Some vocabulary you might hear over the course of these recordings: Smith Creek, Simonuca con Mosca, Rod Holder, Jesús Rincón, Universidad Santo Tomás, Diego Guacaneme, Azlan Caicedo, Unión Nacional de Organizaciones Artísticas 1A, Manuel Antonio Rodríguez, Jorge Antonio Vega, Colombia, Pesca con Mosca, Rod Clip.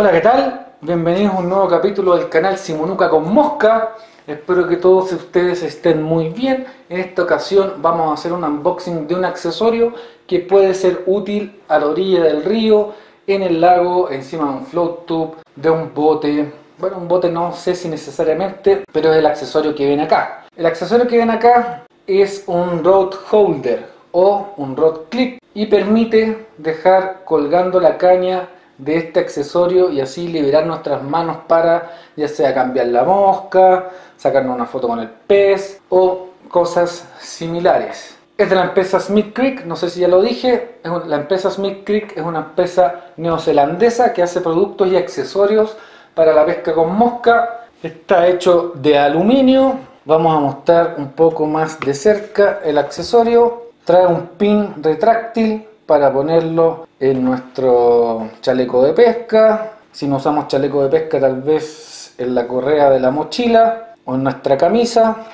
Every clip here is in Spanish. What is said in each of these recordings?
Hola, ¿qué tal? Bienvenidos a un nuevo capítulo del canal Simonuca con Mosca. Espero que todos ustedes estén muy bien. En esta ocasión vamos a hacer un unboxing de un accesorio que puede ser útil a la orilla del río, en el lago, encima de un float tube, de un bote. Bueno, un bote no sé si necesariamente, pero es el accesorio que ven acá. El accesorio que ven acá es un Rod Holder o un Rod Clip y permite dejar colgando la caña de este accesorio y así liberar nuestras manos para ya sea cambiar la mosca, sacarnos una foto con el pez o cosas similares. Es de la empresa Smith Creek, no sé si ya lo dije. La empresa Smith Creek es una empresa neozelandesa que hace productos y accesorios para la pesca con mosca. Está hecho de aluminio. Vamos a mostrar un poco más de cerca el accesorio. Trae un pin retráctil para ponerlo en nuestro chaleco de pesca. Si no usamos chaleco de pesca, tal vez en la correa de la mochila o en nuestra camisa,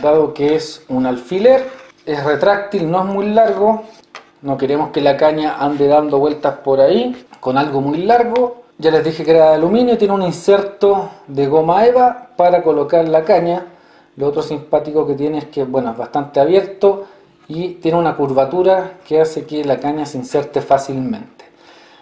dado que es un alfiler. Es retráctil, no es muy largo. No queremos que la caña ande dando vueltas por ahí con algo muy largo. Ya les dije que era de aluminio. Tiene un inserto de goma eva para colocar la caña. Lo otro simpático que tiene es que, bueno, es bastante abierto y tiene una curvatura que hace que la caña se inserte fácilmente.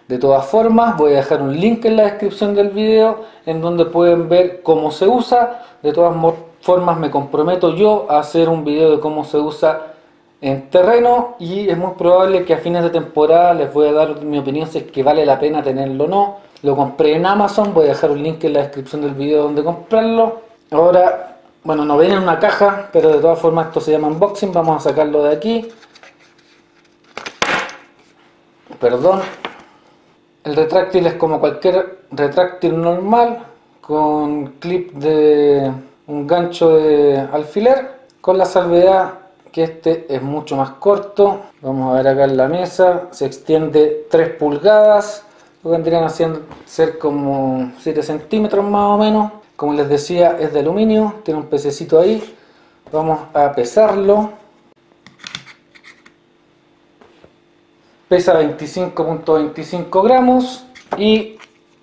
De todas formas, voy a dejar un link en la descripción del video en donde pueden ver cómo se usa. De todas formas, me comprometo yo a hacer un video de cómo se usa en terreno y es muy probable que a fines de temporada les voy a dar mi opinión si es que vale la pena tenerlo o no. Lo compré en Amazon, voy a dejar un link en la descripción del video donde comprarlo. Ahora, bueno, no viene en una caja, pero de todas formas esto se llama unboxing. Vamos a sacarlo de aquí. Perdón. El retráctil es como cualquier retráctil normal, con clip de un gancho de alfiler, con la salvedad que este es mucho más corto. Vamos a ver acá en la mesa. Se extiende 3 pulgadas. Lo vendrían haciendo ser como 7 centímetros más o menos. Como les decía, es de aluminio, tiene un pececito ahí. Vamos a pesarlo. Pesa 25.25 gramos y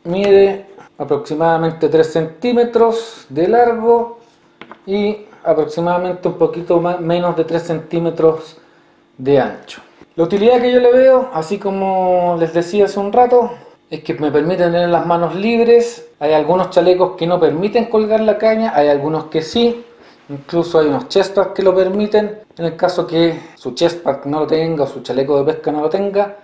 mide aproximadamente 3 centímetros de largo y aproximadamente un poquito más, menos de 3 centímetros de ancho. La utilidad que yo le veo, así como les decía hace un rato, es que me permite tener las manos libres. Hay algunos chalecos que no permiten colgar la caña, hay algunos que sí. Incluso hay unos chestpads que lo permiten. En el caso que su chestpad no lo tenga o su chaleco de pesca no lo tenga,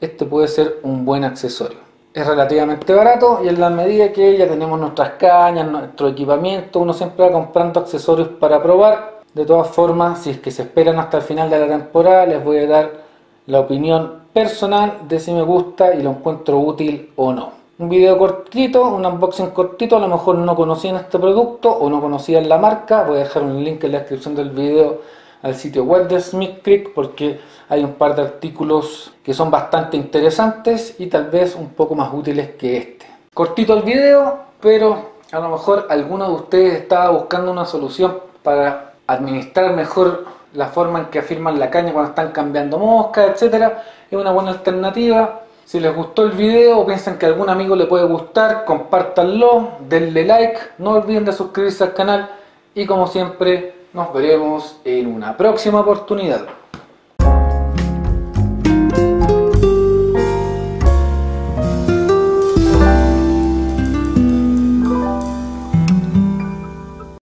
este puede ser un buen accesorio. Es relativamente barato y en la medida que ya tenemos nuestras cañas, nuestro equipamiento, uno siempre va comprando accesorios para probar. De todas formas, si es que se esperan hasta el final de la temporada, les voy a dar la opinión personal de si me gusta y lo encuentro útil o no. Un video cortito, un unboxing cortito. A lo mejor no conocían este producto o no conocían la marca. Voy a dejar un link en la descripción del video al sitio web de Smith Creek porque hay un par de artículos que son bastante interesantes y tal vez un poco más útiles que este. Cortito el video, pero a lo mejor alguno de ustedes estaba buscando una solución para administrar mejor la forma en que afirman la caña cuando están cambiando mosca, etcétera. Es una buena alternativa. Si les gustó el video o piensan que a algún amigo le puede gustar, compártanlo, denle like, no olviden de suscribirse al canal y como siempre nos veremos en una próxima oportunidad.